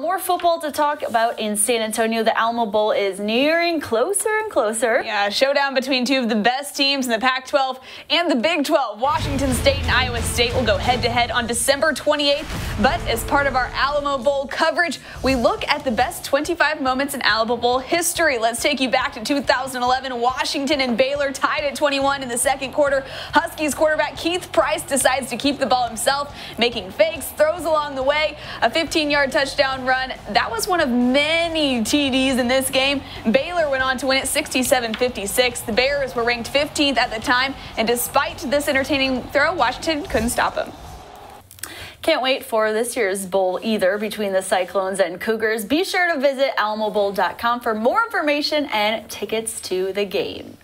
more football to talk about in San Antonio. The Alamo Bowl is nearing closer and closer. Yeah, showdown between two of the best teams in the Pac-12 and the Big 12. Washington State and Iowa State will go head-to-head on December 28th. But as part of our Alamo Bowl coverage, we look at the best 25 moments in Alamo Bowl history. Let's take you back to 2011. Washington and Baylor tied at 21 in the second quarter. Huskies quarterback Keith Price decides to keep the ball himself, making fakes, throws along the way, a 15-yard touchdown run. That was one of many TDs in this game. Baylor went on to win it 67-56. The Bears were ranked 15th at the time, and despite this entertaining throw, Washington couldn't stop him. Can't wait for this year's bowl either, between the Cyclones and Cougars. Be sure to visit alamobowl.com for more information and tickets to the game.